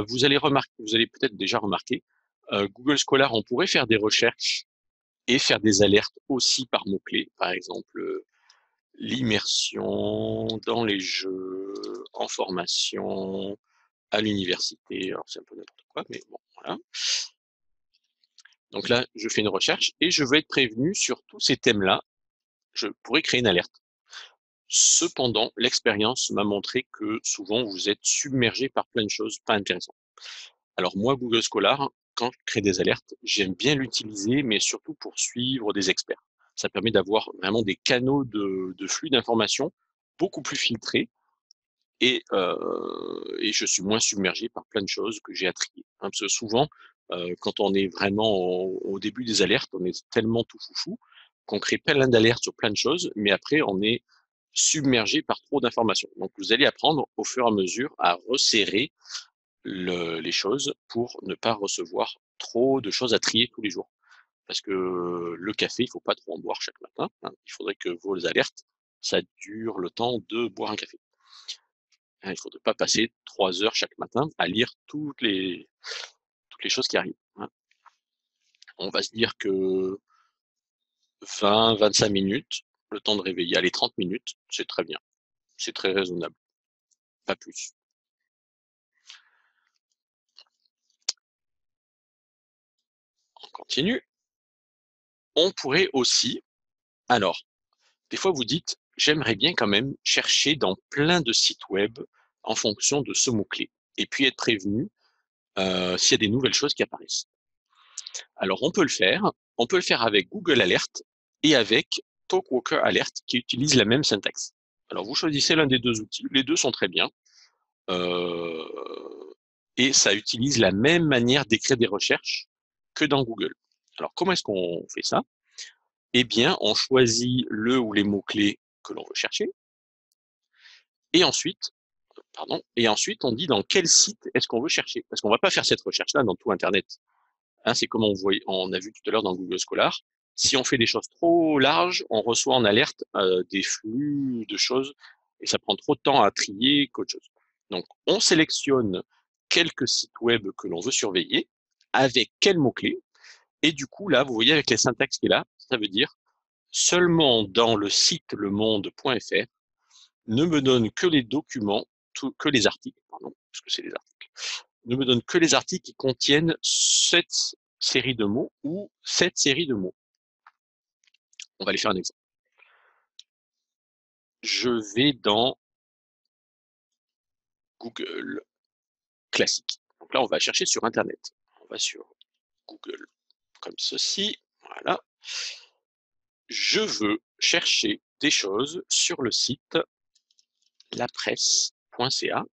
Vous allez remarquer, vous allez peut-être déjà remarquer, Google Scholar, on pourrait faire des recherches et faire des alertes aussi par mots-clés. Par exemple, l'immersion dans les jeux, en formation, à l'université. Alors, c'est un peu n'importe quoi, mais bon, voilà. Donc là, je fais une recherche et je veux être prévenu sur tous ces thèmes-là. Je pourrais créer une alerte. Cependant, l'expérience m'a montré que souvent, vous êtes submergé par plein de choses pas intéressantes. Alors moi, Google Scholar, quand je crée des alertes, j'aime bien l'utiliser, mais surtout pour suivre des experts. Ça permet d'avoir vraiment des canaux de flux d'informations beaucoup plus filtrés et je suis moins submergé par plein de choses que j'ai à trier. Hein, parce que souvent, quand on est vraiment au début des alertes, on est tellement tout foufou qu'on crée plein d'alertes sur plein de choses, mais après, on est submergé par trop d'informations. Donc, vous allez apprendre au fur et à mesure à resserrer les choses pour ne pas recevoir trop de choses à trier tous les jours. Parce que le café, il ne faut pas trop en boire chaque matin. Hein. Il faudrait que vos alertes, ça dure le temps de boire un café. Hein, il ne faudrait pas passer 3 heures chaque matin à lire toutes les choses qui arrivent. Hein. On va se dire que 20-25 minutes, le temps de réveiller. Allez, 30 minutes, c'est très bien. C'est très raisonnable. Pas plus. On continue. On pourrait aussi, alors, des fois vous dites, j'aimerais bien quand même chercher dans plein de sites web en fonction de ce mot-clé, et puis être prévenu s'il y a des nouvelles choses qui apparaissent. Alors, on peut le faire avec Google Alert et avec Talkwalker Alert qui utilise la même syntaxe. Alors, vous choisissez l'un des deux outils, les deux sont très bien, et ça utilise la même manière d'écrire des recherches que dans Google. Alors, comment est-ce qu'on fait ça? Eh bien, on choisit le ou les mots-clés que l'on veut chercher. Et ensuite, on dit dans quel site est-ce qu'on veut chercher. Parce qu'on ne va pas faire cette recherche-là dans tout Internet. Hein, c'est comme on a vu tout à l'heure dans Google Scholar. Si on fait des choses trop larges, on reçoit en alerte des flux de choses et ça prend trop de temps à trier qu'autre chose. Donc, on sélectionne quelques sites web que l'on veut surveiller avec quels mots-clés. Et du coup, là, vous voyez avec la syntaxe qui est là, ça veut dire seulement dans le site lemonde.fr ne me donne que les documents, ne me donne que les articles qui contiennent cette série de mots ou cette série de mots. On va aller faire un exemple. Je vais dans Google classique. Donc là, on va chercher sur Internet. On va sur Google. Comme ceci, voilà. Je veux chercher des choses sur le site lapresse.ca,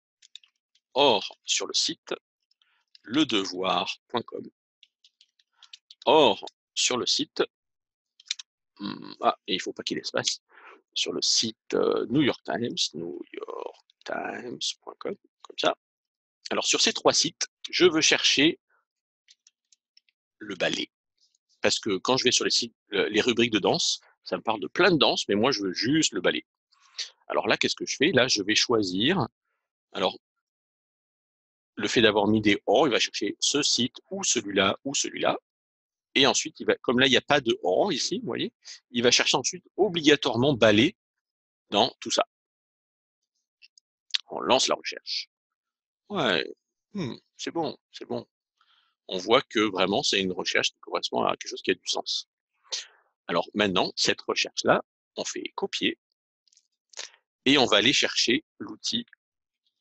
or sur le site ledevoir.com, or sur le site, et il ne faut pas qu'il y ait d'espace, sur le site New York Times, newyorktimes.com, comme ça. Alors sur ces trois sites, je veux chercher le ballet. Parce que quand je vais sur les sites, les rubriques de danse, ça me parle de plein de danses, mais moi je veux juste le ballet. Alors là, qu'est-ce que je fais? Là, je vais choisir. Alors, le fait d'avoir mis des or, il va chercher ce site ou celui-là. Et ensuite, il va, comme là, il n'y a pas de or ici, vous voyez, il va chercher ensuite obligatoirement ballet dans tout ça. On lance la recherche. Ouais, c'est bon, c'est bon. On voit que vraiment, c'est une recherche qui correspond à quelque chose qui a du sens. Alors maintenant, cette recherche-là, on fait copier et on va aller chercher l'outil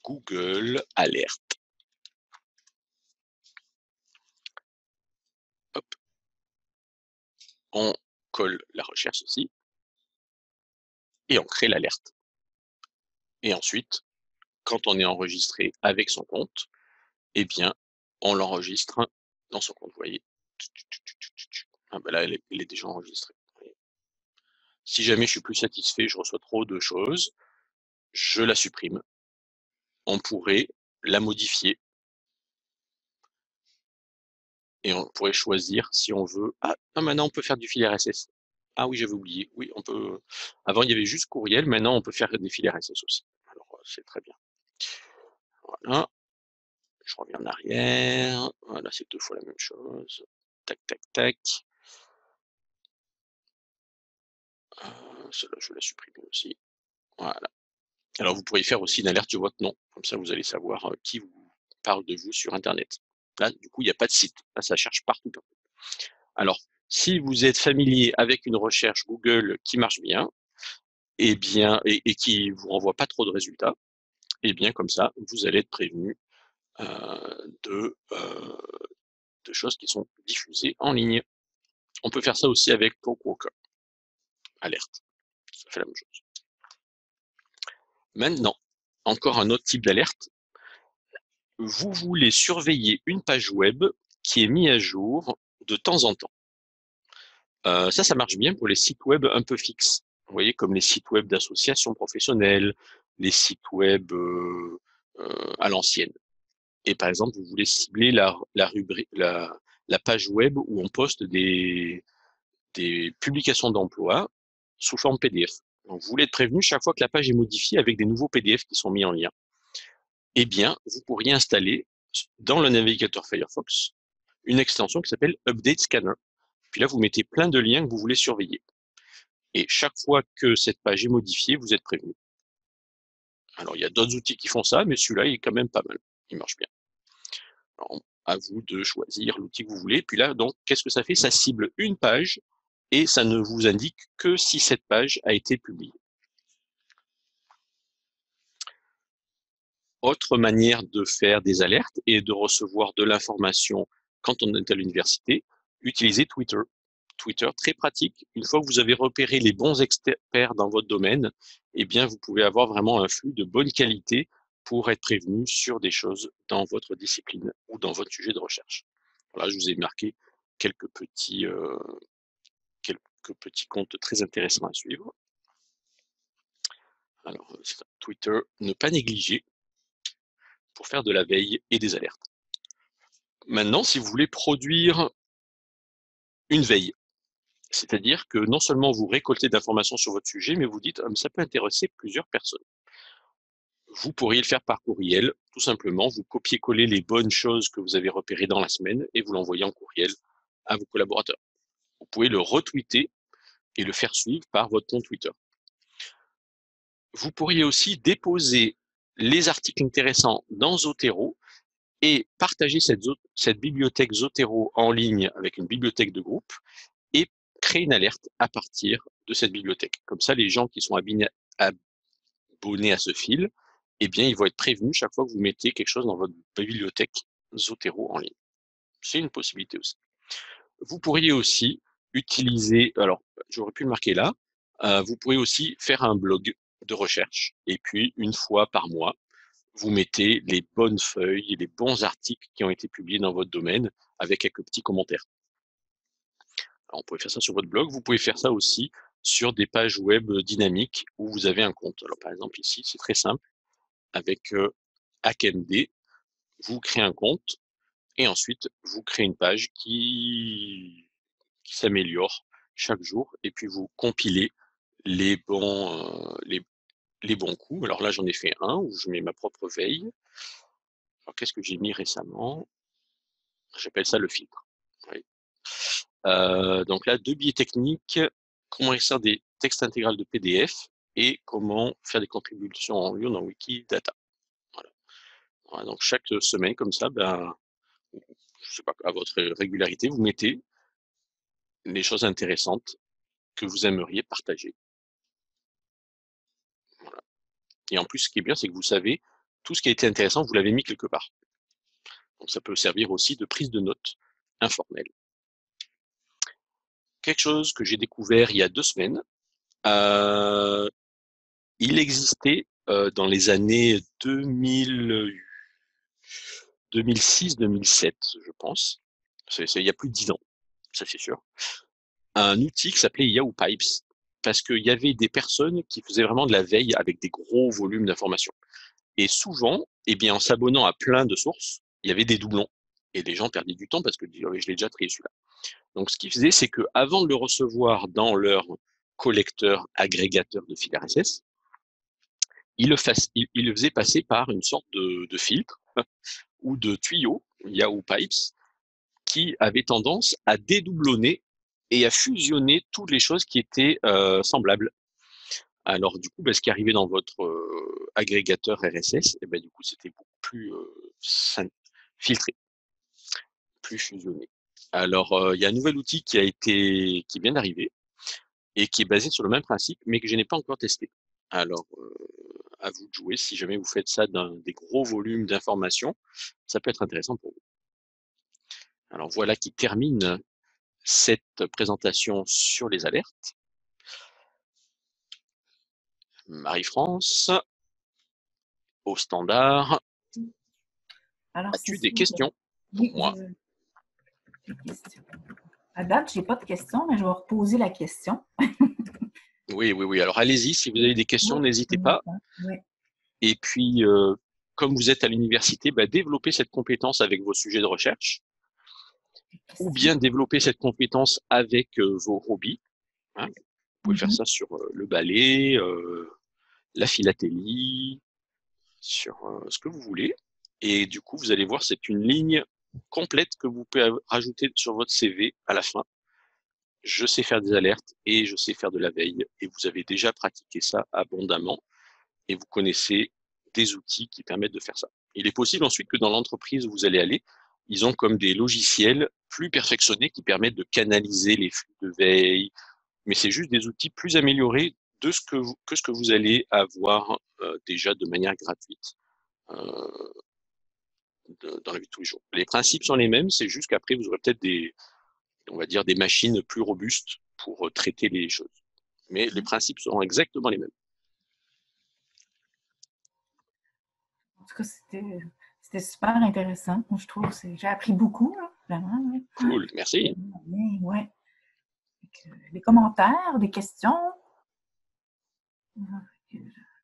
Google Alert. Hop. On colle la recherche ici et on crée l'alerte. Et ensuite, quand on est enregistré avec son compte, eh bien, on l'enregistre dans son compte, vous voyez. Ah ben là, il est déjà enregistré. Si jamais je suis plus satisfait, je reçois trop de choses, je la supprime. On pourrait la modifier. Et on pourrait choisir si on veut... Ah, maintenant on peut faire du fil RSS. Ah oui, j'avais oublié. Oui, on peut. Avant, il y avait juste courriel. Maintenant, on peut faire des fils RSS aussi. Alors, c'est très bien. Voilà. Je reviens en arrière. Voilà, c'est 2 fois la même chose. Tac, tac, tac. Cela, je vais la supprimer aussi. Voilà. Alors, vous pourriez faire aussi une alerte sur votre nom. Comme ça, vous allez savoir qui vous parle de vous sur Internet. Là, du coup, il n'y a pas de site. Là, ça cherche partout. Alors, si vous êtes familier avec une recherche Google qui marche bien, eh bien et qui ne vous renvoie pas trop de résultats, eh bien, comme ça, vous allez être prévenu de choses qui sont diffusées en ligne. On peut faire ça aussi avec Talkwalker Alert. Ça fait la même chose. Maintenant, encore un autre type d'alerte. Vous voulez surveiller une page web qui est mise à jour de temps en temps. Ça marche bien pour les sites web un peu fixes. Vous voyez, comme les sites web d'associations professionnelles, les sites web à l'ancienne. Et par exemple, vous voulez cibler la page web où on poste des publications d'emploi sous forme PDF. Donc, vous voulez être prévenu chaque fois que la page est modifiée avec des nouveaux PDF qui sont mis en lien. Eh bien, vous pourriez installer dans le navigateur Firefox une extension qui s'appelle Update Scanner. Puis là, vous mettez plein de liens que vous voulez surveiller. Et chaque fois que cette page est modifiée, vous êtes prévenu. Alors, il y a d'autres outils qui font ça, mais celui-là, il est quand même pas mal. Il marche bien. Alors, à vous de choisir l'outil que vous voulez. Puis là, donc, qu'est-ce que ça fait? Ça cible une page et ça ne vous indique que si cette page a été publiée. Autre manière de faire des alertes et de recevoir de l'information quand on est à l'université, utilisez Twitter. Twitter, très pratique. Une fois que vous avez repéré les bons experts dans votre domaine, eh bien, vous pouvez avoir vraiment un flux de bonne qualité pour être prévenu sur des choses dans votre discipline ou dans votre sujet de recherche. Voilà, je vous ai marqué quelques petits comptes très intéressants à suivre. Alors, Twitter, ne pas négliger pour faire de la veille et des alertes. Maintenant, si vous voulez produire une veille, c'est-à-dire que non seulement vous récoltez d'informations sur votre sujet, mais vous dites « ça peut intéresser plusieurs personnes ». Vous pourriez le faire par courriel, tout simplement, vous copiez-collez les bonnes choses que vous avez repérées dans la semaine et vous l'envoyez en courriel à vos collaborateurs. Vous pouvez le retweeter et le faire suivre par votre compte Twitter. Vous pourriez aussi déposer les articles intéressants dans Zotero et partager cette bibliothèque Zotero en ligne avec une bibliothèque de groupe et créer une alerte à partir de cette bibliothèque. Comme ça, les gens qui sont abonnés à ce fil, eh bien, ils vont être prévenus chaque fois que vous mettez quelque chose dans votre bibliothèque Zotero en ligne. C'est une possibilité aussi. Vous pourriez aussi utiliser, alors j'aurais pu le marquer là, vous pourriez aussi faire un blog de recherche et puis une fois par mois, vous mettez les bonnes feuilles et les bons articles qui ont été publiés dans votre domaine avec quelques petits commentaires. Alors, on pourrait faire ça sur votre blog, vous pouvez faire ça aussi sur des pages web dynamiques où vous avez un compte. Alors par exemple ici, c'est très simple, avec HackMD, vous créez un compte et ensuite vous créez une page qui s'améliore chaque jour et puis vous compilez les bons coups. Alors là, j'en ai fait un où je mets ma propre veille. Alors, qu'est-ce que j'ai mis récemment? J'appelle ça le filtre. Oui. Donc là, deux billets techniques, comment extraire des textes intégrales de PDF et comment faire des contributions en ligne dans Wikidata. Voilà. Voilà, donc chaque semaine, comme ça, je sais pas, à votre régularité, vous mettez les choses intéressantes que vous aimeriez partager. Voilà. Et en plus, ce qui est bien, c'est que vous savez, tout ce qui a été intéressant, vous l'avez mis quelque part. Donc ça peut servir aussi de prise de notes informelle. Quelque chose que j'ai découvert il y a 2 semaines, il existait dans les années 2006-2007, je pense, il y a plus de 10 ans, ça c'est sûr, un outil qui s'appelait Yahoo Pipes, parce qu'il y avait des personnes qui faisaient vraiment de la veille avec des gros volumes d'informations. Et souvent, eh bien, en s'abonnant à plein de sources, il y avait des doublons, et les gens perdaient du temps parce que je l'ai déjà trié celui-là. Donc ce qu'ils faisaient, c'est qu'avant de le recevoir dans leur collecteur agrégateur de fil RSS, il le faisait passer par une sorte de filtre ou de tuyau, Yahoo Pipes, qui avait tendance à dédoublonner et à fusionner toutes les choses qui étaient semblables. Alors du coup, ce qui arrivait dans votre agrégateur RSS, eh ben, du coup, c'était beaucoup plus filtré, plus fusionné. Alors il y a un nouvel outil qui vient d'arriver et qui est basé sur le même principe, mais que je n'ai pas encore testé. Alors, à vous de jouer, si jamais vous faites ça dans des gros volumes d'informations, ça peut être intéressant pour vous. Alors voilà qui termine cette présentation sur les alertes. Marie-France, au standard, as-tu des questions pour moi? À date, je n'ai pas de questions, mais je vais reposer la question. Oui. Alors, allez-y. Si vous avez des questions, n'hésitez pas. Et puis, comme vous êtes à l'université, développez cette compétence avec vos sujets de recherche ou bien développez cette compétence avec vos hobbies. Hein. Vous pouvez faire ça sur le ballet, la philatélie, sur ce que vous voulez. Et du coup, vous allez voir, c'est une ligne complète que vous pouvez rajouter sur votre CV à la fin. Je sais faire des alertes et je sais faire de la veille. Et vous avez déjà pratiqué ça abondamment et vous connaissez des outils qui permettent de faire ça. Il est possible ensuite que dans l'entreprise où vous allez aller, ils ont comme des logiciels plus perfectionnés qui permettent de canaliser les flux de veille. Mais c'est juste des outils plus améliorés de ce que vous, allez avoir déjà de manière gratuite dans la vie de tous les jours. Les principes sont les mêmes, c'est juste qu'après vous aurez peut-être des, on va dire, des machines plus robustes pour traiter les choses. Mais les principes seront exactement les mêmes. En tout cas, c'était super intéressant. Je trouve que j'ai appris beaucoup, là, vraiment. Là. Cool, merci. Ouais. Des commentaires, des questions.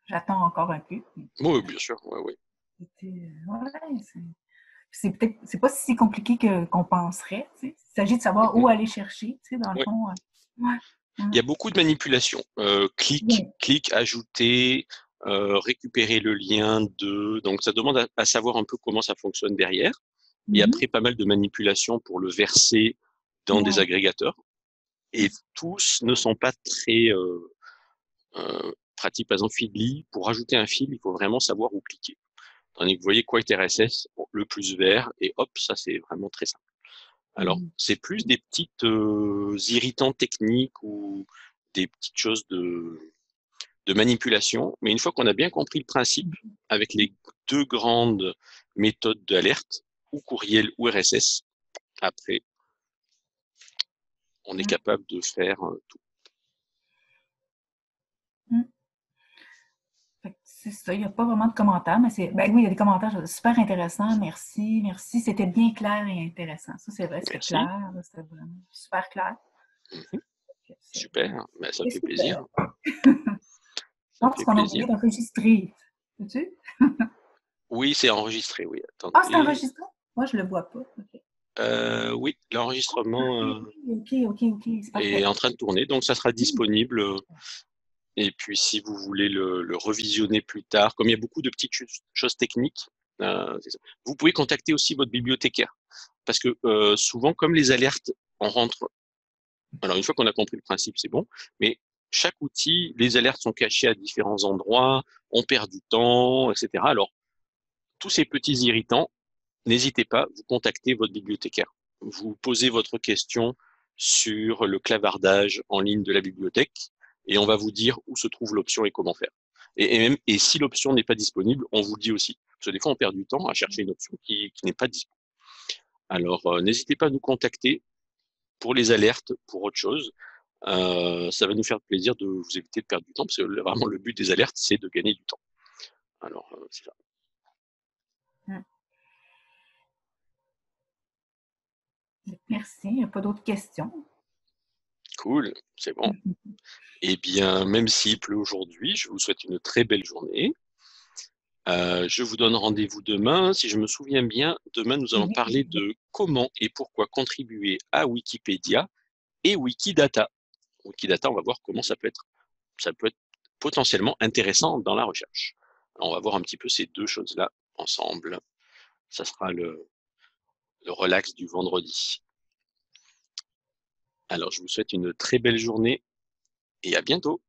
J'attends encore un peu. Oui, bien sûr. C'est peut-être pas si compliqué qu'on penserait. Tu sais. Il s'agit de savoir où aller chercher, tu sais, dans le fond. Il y a beaucoup de manipulations. Clic, ajouter, récupérer le lien de. Donc, ça demande à savoir un peu comment ça fonctionne derrière. Et après, pas mal de manipulations pour le verser dans des agrégateurs. Et tous ne sont pas très pratiques. Par exemple, Feedly, pour ajouter un fil, il faut vraiment savoir où cliquer. Tandis que vous voyez QuietRSS, le plus vert, et hop, ça c'est vraiment très simple. Alors, c'est plus des petites irritants techniques ou des petites choses de manipulation. Mais une fois qu'on a bien compris le principe, avec les deux grandes méthodes d'alerte, ou courriel ou RSS, après, on est capable de faire tout. C'est ça, il n'y a pas vraiment de commentaires, mais c'est. Ben oui, il y a des commentaires super intéressants. Merci, merci. C'était bien clair et intéressant. Ça, c'est vrai, c'était clair. C'était vraiment super clair. Super, ben, ça me fait plaisir. Je pense qu'on a envie d'enregistrer. Sais-tu? Oui, c'est enregistré, oui. Attendez. Ah, c'est enregistré? Moi, je ne le vois pas. Oui, l'enregistrement est en train de tourner, donc ça sera disponible. Et puis, si vous voulez le revisionner plus tard, comme il y a beaucoup de petites choses techniques, vous pouvez contacter aussi votre bibliothécaire. Parce que souvent, comme les alertes, on rentre... Alors, une fois qu'on a compris le principe, c'est bon. Mais chaque outil, les alertes sont cachées à différents endroits, on perd du temps, etc. Alors, tous ces petits irritants, n'hésitez pas, vous contactez votre bibliothécaire. Vous posez votre question sur le clavardage en ligne de la bibliothèque et on va vous dire où se trouve l'option et comment faire. Et si l'option n'est pas disponible, on vous le dit aussi. Parce que des fois, on perd du temps à chercher une option qui n'est pas disponible. Alors, n'hésitez pas à nous contacter pour les alertes, pour autre chose. Ça va nous faire plaisir de vous éviter de perdre du temps parce que vraiment, le but des alertes, c'est de gagner du temps. Alors, c'est ça. Merci, il n'y a pas d'autres questions. Cool, c'est bon. Eh bien, même s'il pleut aujourd'hui, je vous souhaite une très belle journée. Je vous donne rendez-vous demain. Si je me souviens bien, demain, nous allons parler de comment et pourquoi contribuer à Wikipédia et Wikidata. Wikidata, on va voir comment ça peut être potentiellement intéressant dans la recherche. Alors, on va voir un petit peu ces deux choses-là ensemble. Ça sera le relax du vendredi. Alors, je vous souhaite une très belle journée et à bientôt.